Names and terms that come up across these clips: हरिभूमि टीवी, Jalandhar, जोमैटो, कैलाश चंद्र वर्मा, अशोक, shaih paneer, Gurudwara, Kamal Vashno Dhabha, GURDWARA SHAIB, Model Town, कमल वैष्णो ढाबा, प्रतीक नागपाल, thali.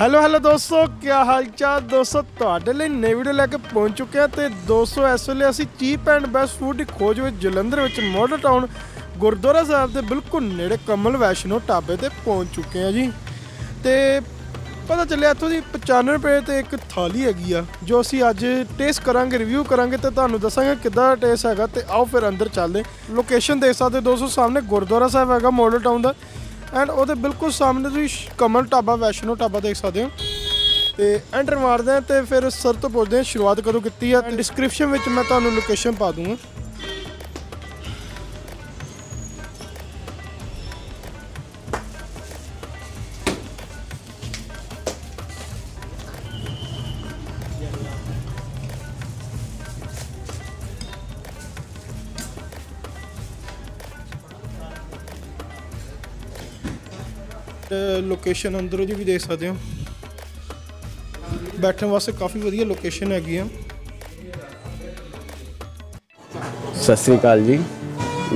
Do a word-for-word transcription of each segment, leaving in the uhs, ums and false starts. Hello hello दोस्तों, क्या हालचाल दोस्तों। ਤੁਹਾਡੇ ਲਈ ਨਵੀਂ ਵੀਡੀਓ ਲੈ ਕੇ ਪਹੁੰਚ ਚੁੱਕੇ ਹਾਂ ਤੇ ਦੋਸਤੋ ਇਸ ਵੇਲੇ ਅਸੀਂ ਚੀਪ ਐਂਡ ਬੈਸਟ ਫੂਡ ਦੀ ਖੋਜ ਵਿੱਚ ਜਲੰਧਰ ਵਿੱਚ ਮਾਡਲ ਟਾਊਨ ਗੁਰਦੁਆਰਾ ਸਾਹਿਬ ਦੇ ਬਿਲਕੁਲ ਨੇੜੇ ਕਮਲ ਵੈਸ਼ਨੋ ਢਾਬੇ ਤੇ ਪਹੁੰਚ ਚੁੱਕੇ ਹਾਂ ਜੀ। ਤੇ ਪਤਾ ਚੱਲਿਆ ਇੱਥੋਂ ਦੀ ਪਚਾਨਵੇਂ ਰੁਪਏ ਤੇ ਇੱਕ ਥਾਲੀ ਹੈਗੀ ਆ ਜੋ ਅਸੀਂ ਅੱਜ ਟੇਸਟ ਕਰਾਂਗੇ, ਰਿਵਿਊ ਕਰਾਂਗੇ ਤੇ ਤੁਹਾਨੂੰ ਦੱਸਾਂਗੇ ਕਿੱਦਾਂ ਟੇਸਟ ਹੈਗਾ। ਤੇ ਆਓ ਫਿਰ ਅੰਦਰ ਚੱਲਦੇ। ਲੋਕੇਸ਼ਨ ਦੇਖ ਸਕਦੇ ਦੋਸਤੋ, ਸਾਹਮਣੇ ਗੁਰਦੁਆਰਾ ਸਾਹਿਬ ਹੈਗਾ ਮਾਡਲ ਟਾਊਨ ਦਾ एंड वो बिल्कुल सामने तुम कमल ढाबा वैष्णो ढाबा देख सकते हो। तो एंटर मारते हैं तो फिर सर तो पूछते हैं शुरुआत करो की है। डिस्क्रिप्शन में मैं तुम्हें लोकेशन पा दूंगा। लोकेशन अंदरों जी भी देख सकते हो, बैठने वास्ते काफ़ी वधिया लोकेशन हैगी है। सत श्री अकाल जी,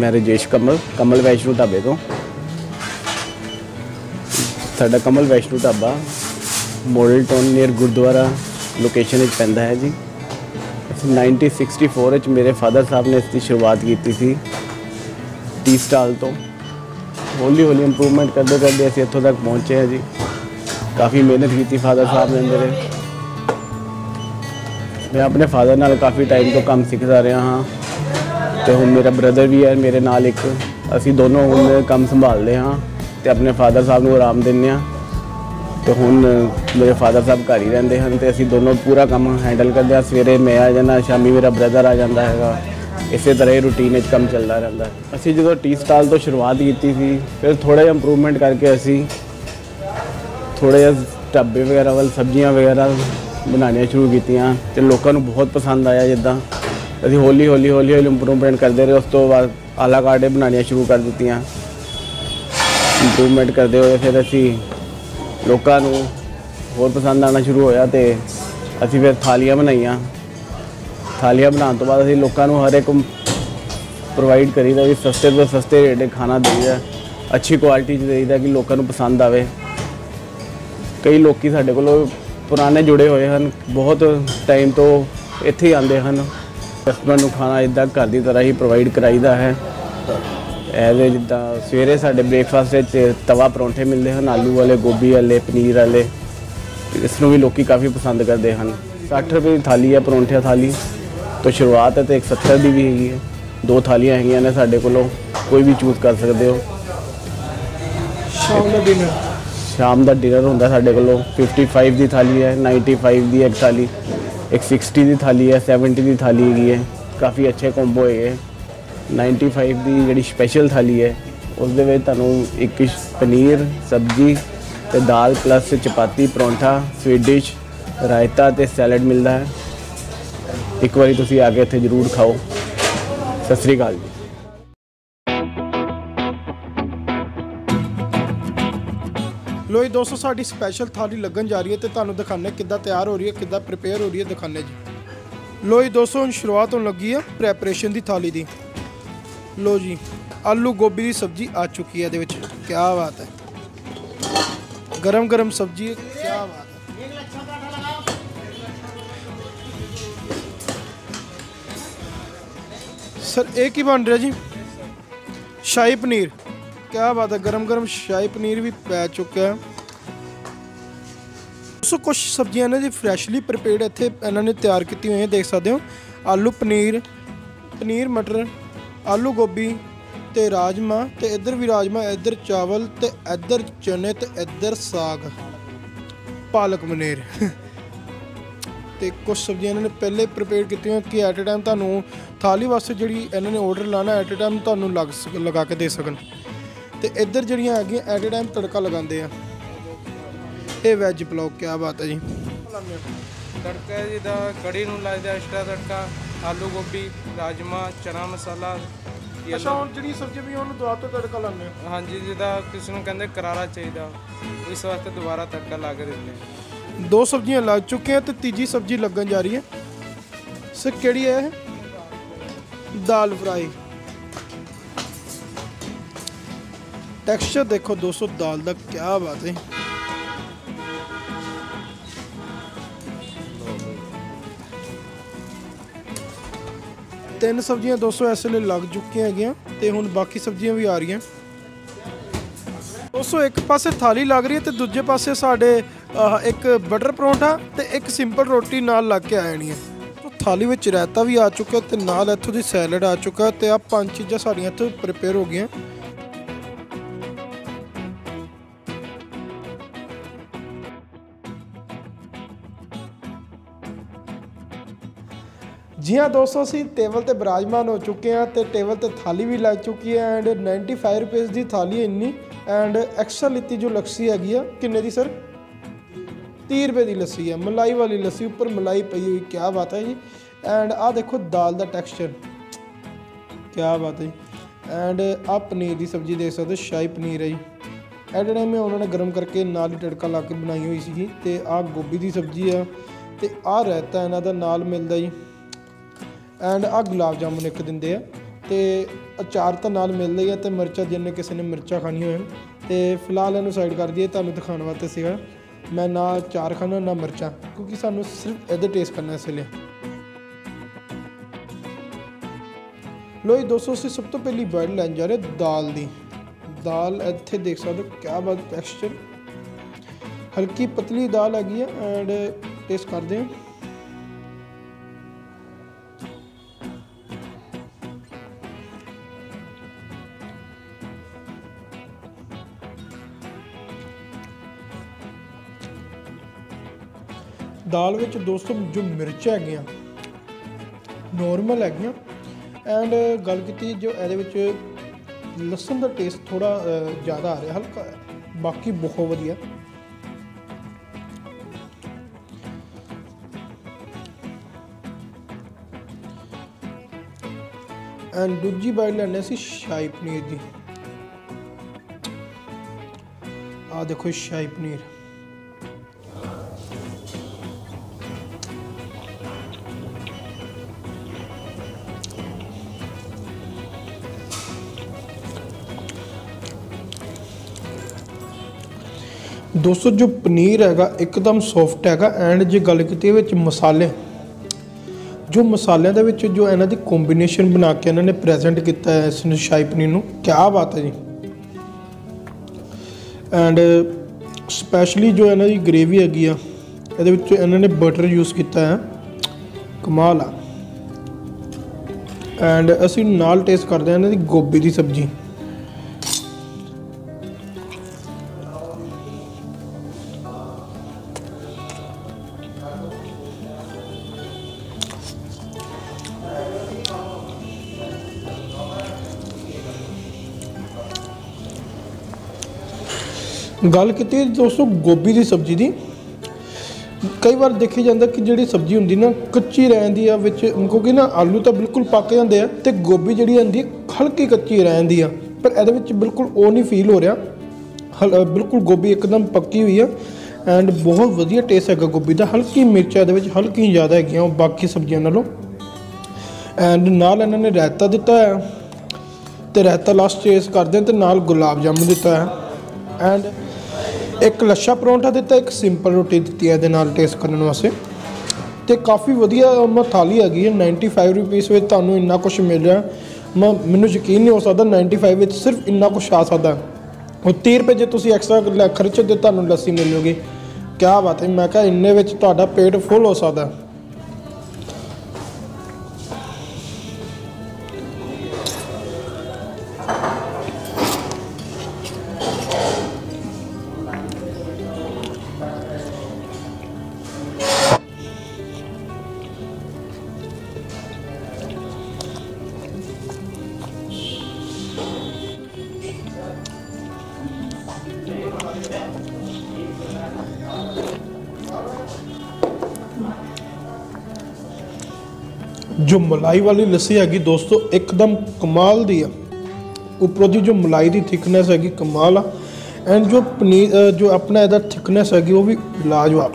मैं राजेश कमल कमल वैष्णो ढाबे तो। साडा कमल वैष्णो ढाबा model town near gurdwara location पैंदा है जी। नाइनटीन सिक्सटी फोर मेरे फादर साहब ने इसकी शुरुआत की थी टी स्टाल तो। हौली हौली इंप्रूवमेंट करते करते असं इतों तक पहुँचे हैं जी। काफ़ी मेहनत की फादर साहब ने मेरे। मैं अपने फादर नाल काफ़ी टाइम तो काम सीखता रहा हाँ तो हूँ मेरा ब्रदर भी है मेरे नाल एक। असी दोनों हूँ काम संभालते हाँ तो अपने फादर साहब को आराम देने। तो हूँ मेरे फादर साहब घर ही रहते हैं तो असी दोनों पूरा काम हैंडल करते हैं। सवेरे मैं आ जाता, शामी मेरा ब्रदर आ जाता है। इस तरह ही रूटीन काम चलता रहता है। असी जो टी स्टाल तो शुरुआत की थी फिर थोड़ा जहा इंप्रूवमेंट करके असी थोड़े जहा ढाबे वगैरह वाल सब्जियां वगैरह बनानिया शुरू कीतियां ते लोगों को बहुत पसंद आया। जिदा असी हौली हौली हौली हौली इंप्रूवमेंट करते रहे। उस तो बाद आला कार्डे बनानिया शुरू कर दित्तियां। इंप्रूवमेंट करते हुए फिर असी लोगों को होर पसंद आना शुरू होया तो असी फिर थालियां बनाइया। थालियां बनाने तो बाद असी लोगों को हर एक प्रोवाइड करीदा कि सस्ते तो सस्ते रेट खाना देईदा, अच्छी क्वालिटी देईदा कि लोगों को पसंद आवे। कई लोग साडे कोल पुराने जुड़े हुए हैं, बहुत टाइम तो इत्थे ही आंदे हैं। कस्टमर को खाना इदा घर की तरह ही प्रोवाइड कराईदा है। एज जिदा सवेरे साडे ब्रेकफास्ट तवा परौंठे मिलते हैं, आलू वाले, गोभी वाले, पनीर वाले। इसनूं भी लोग काफ़ी पसंद करते हैं। साठ रुपये की थाली है परौंठे थाली तो शुरुआत है। तो एक सत्तर की भी हैगी है, दो थालियाँ हैगियां ने साढ़े कोलों, कोई भी चूज कर सकते हो। शाम का डिनर शाम का डिनर होंगे साढ़े कोलों। फिफ्टी फाइव की थाली है, नाइनटी फाइव की एक थाली, एक सिक्सटी की थाली है, सैवनटी की थाली हैगी है। काफ़ी अच्छे कॉम्बो है। नाइनटी फाइव की जिहड़ी स्पैशल थाली है उसदे विच तुहानूं एक पनीर सब्जी ते दाल plus chapati paratha sweet dish raita ते सैलड मिलता है। एक बार तुसी आके इत्थे जरूर खाओ। सत श्री अकाल जी। लो जी दोस्तों, साडी स्पैशल थाली लगन जा रही है तो तुहानूं दिखाने किद्दां तैयार हो रही है, किद्दां प्रिपेयर हो रही है दिखाने जी। लो जी दोस्तों, हुण शुरुआत होण लगी है प्रैपरेशन दी थाली दी। लो जी, आलू गोभी की सब्जी आ चुकी है इहदे विच। क्या बात है, गरम गरम सब्जी है, क्या बात है। सर एक ही बन रहा जी, शाही पनीर। क्या बात है, गरम गरम शाही पनीर भी पै चुका है। दोस्तों कुछ सब्जियां ने जी फ्रैशली प्रिपेयर्ड इत्थे इन्होंने तैयार की हुई हैं, देख सकते हो। आलू पनीर, पनीर मटर, आलू गोभी ते राजमा ते इधर भी राजमा, इधर चावल ते इधर चने ते इधर साग पालक पनीर। तो कुछ सब्जियां इन्होंने पहले प्रिपेयर की हुई कि एट ए टाइम थानू थाली वास्ते जी इन्होंने ऑर्डर लाना एट ए टाइम थानू लग लगा के दे सकन। तो इधर जड़ियाँ आ गई एट ए टाइम तड़का लगाते हैं। ये वैज पुलाव, क्या बात है जी। तड़का जी दा कड़ी नूं लगदा एक्स्ट्रा तड़का, आलू गोभी, राजमा, चना मसाला। अच्छा हुण जिहड़ी सब्जी भी उन्होंने दोबारा तो तड़का लाने। हाँ जी, जिदा किसी नूं कहंदे करारा चाहिए इस वास्ते दोबारा तड़का ला के दिंदे। दो सब्जियां लग चुकी हैं तो तीजी सब्जी लगन जा रही है। सर केड़ी है? दाल फ्राई। टेक्सचर देखो दोस्तों दाल का, क्या बात है। तीन सब्जियां दो सौ इस वे लग चुकी हैं तो हुण बाकी सब्जियां भी आ रही हैं। दो सौ एक पासे थाली लग रही है तो दूजे पासे साढ़े एक बटर परौंठा तो एक सिंपल रोटी नाल लग के आ जानी है। तो थाली में रायता भी आ चुका तो नाल इत्थों दी सैलड आ चुका तो आप पांच चीज़ां साढ़ियां इत्थों प्रिपेयर हो गई। जी हाँ दोस्तों, असी टेबल पर विराजमान हो चुके हैं तो टेबल पर थाली भी लग चुकी है एंड नाइनटी फाइव रुपीज़ की थाली इन्नी एंड एक्स्ट्रा लिती जो लस्सी हैगी है किन्ने दी सर तीह रुपये की लस्सी है, मलाई वाली लस्सी उपर मलाई पई हुई, क्या बात है जी। एंड आ देखो दाल का टैक्सचर, क्या बात है जी। एंड आप पनीर की सब्जी देख सकते, शाही पनीर है जी, एट टाइम में उन्होंने गर्म करके नाल ही तड़का ला के बनाई हुई सी। तो आ गोभी की सब्जी है तो आ रायता इन्हां दा नाल मिलदा जी। एंड आ गुलाब जामुन एक दिन दे तो अचार तो नाल मिलता ही है तो मिर्चा जिन्हें किसी ने मिर्चा खानी हो तो फिलहाल इन्हू साइड कर दिए। तुम्हें दिखाने वास्ते सीगा मैं ना अचार खाना ना मिर्चा, क्योंकि सानू सिर्फ इधर टेस्ट करना इसलिए। लो जी दोस्तों, असी सब तो पहली बॉयल लैन जा रहे दाल दी। दाल इत्थे देख सकते हो क्या बात टेक्सचर, हल्की पतली दाल हैगी है एंड टेस्ट करते हैं। दाल विच दोस्तों जो मिर्च है नॉर्मल है एंड गल की जो ये लसन का टेस्ट थोड़ा ज़्यादा आ रहा हल्का, बाकी बहुत वधिया। एंड दूजी बाइट लेने सी शाही पनीर की, आ देखो शाही पनीर, दोस्तों जो पनीर हैगा एकदम सॉफ्ट हैगा। एंड जो गल की मसाले जो मसालों के विच जो इन्हों की कॉम्बीनेशन बना के इन्होंने प्रेजेंट किया है इस शाही पनीर नूं, क्या बात है जी। एंड स्पैशली जो इन्हों की ग्रेवी हैगी आ इहदे विच इन्होंने बटर यूज़ किया है, कमाल आ। एंड असी नाल टेस्ट करते हैं इन्हों की गोभी की सब्जी, गल की दोस्तों गोभी की सब्जी की। कई बार देखी जाता कि जी सब्जी होंगी ना कच्ची रहती है विच, क्योंकि ना आलू तो बिल्कुल पक जाते हैं तो गोभी जी होंगी हल्की कच्ची रहती है, पर ये बिल्कुल वो नहीं फील हो रहा, हल बिल्कुल गोभी एकदम पक्की हुई है। एंड बहुत वधिया टेस्ट है गोभी का, हल्की मिर्चा ये हल्की ज़्यादा है बाकी सब्जियों नालों। एंड नाल इन्होंने रायता दिता है तो रायता लास्ट टेस्ट करते हैं तो नाल गुलाब जामुन दिता है एंड एक लच्छा परौंठा दिता, एक सिंपल रोटी दी है टेस्ट करने वास्ते। तो काफ़ी वधिया मैं थाली हैगी है, नाइनटी फाइव रुपीज़ में तुहानूं इन्ना कुछ मिल रहा मैं मैनूं यकीन नहीं हो सकता नाइनटी फाइव में सिर्फ इन्ना कुछ आ सकता। और तीह रुपये जो तुसीं एक्स्ट्रा खर्चो तो तुहानूं लस्सी मिलेगी, क्या बात है। मैं कहा इन्ने विच तुहाडा पेट फुल हो सकता। जो मलाई वाली लस्सी हैगी दोस्तों एकदम कमाल दी है, उपरों की जो मलाई की थिकनेस हैगी कमाल आ। एंड जो पनीर जो अपना इधर थिकनेस हैगी वो भी लाजवाब।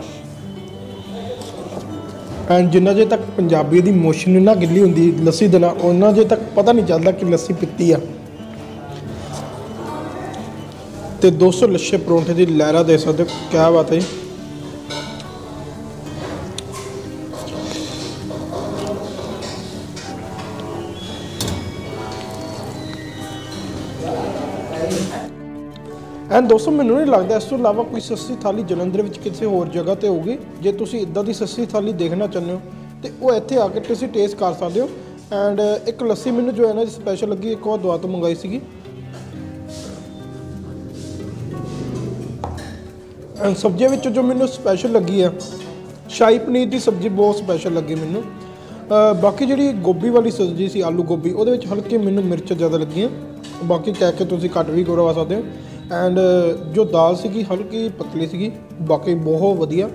एंड जिन्ना जे तक पंजाबी दी मोशन ना गिल्ली होंदी लस्सी देना उन्ना जे तक पता नहीं चलता कि लस्सी पीती है। तो दोस्तों लच्छे परौंठे की लहरा दे सकते, क्या बात है। एंड दोस्तों मैनू नहीं लगता इस तो इलावा कोई सस्ती थाली जलंधर में किसी होर जगह पर होगी। जे तुसी इदा की सस्ती थाली देखना चाहते हो तो वो इत्थे आके तुसी टेस्ट कर सकते हो। एंड एक लस्सी मैनू जो है ना स्पैशल लगी, एक और दुआ तो मंगाई सी। एंड सब्जियों में जो मैनू स्पैशल लगी है शाही पनीर की सब्जी बहुत स्पैशल लगी मैनू। बाकी जी गोभी वाली सब्जी सी आलू गोभी वो हल्के मैनू मिर्च ज़्यादा लगी, बाकी कह के तुसी कट भी करवा सकते हो। एंड जो दाल सी हल्की पतली सी बाकी बहुत वधिया।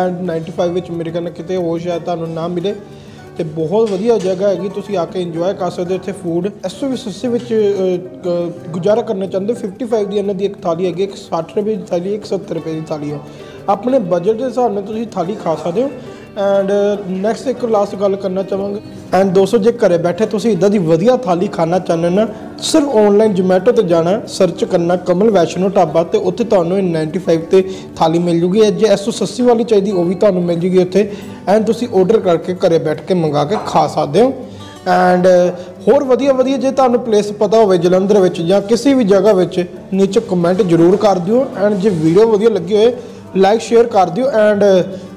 एंड नाइनटी फाइव में मेरे ख्याल कितने हो शायद तुहानू ना मिले तो बहुत वधिया जगह हैगी, तुसी आके इंजॉय कर सकते हो इत्थे फूड। इस तो भी सस्ते में गुजारा करना चाहते हो फिफ्टी फाइव की इन्हों की एक थाली हैगी, एक साठ रुपये की थाली, एक सत्तर रुपये की थाली है। अपने बजट के हिसाब नाल तुसी थाली खा सकते हो। एंड नैक्सट एक लास्ट गल करना चाहवांगे। एंड दोस्तों जे घर बैठे तुसी इदां दी वधिया थाली खाना चाहते ना, सिर्फ ऑनलाइन जोमैटो तो जाना, सर्च करना कमल वैष्णो ढाबा तो उत्थे तुहानू नाइनटी फाइव तो थाली मिल जूगी। जे इस तो सस्ती वाली चाहिए वह भी तुहानू मिल जूगी उत्थे। एंड तुसी ऑर्डर करके घर बैठ के मंगा के खा सकते हो। एंड होर वधिया वधिया जे तुहानू प्लेस पता होवे जलंधर विच जां किसी भी जगह विच नीचे कमेंट जरूर कर दिओ। एंड जे वीडियो वधिया लगी होए लाइक शेयर कर दिओ। एंड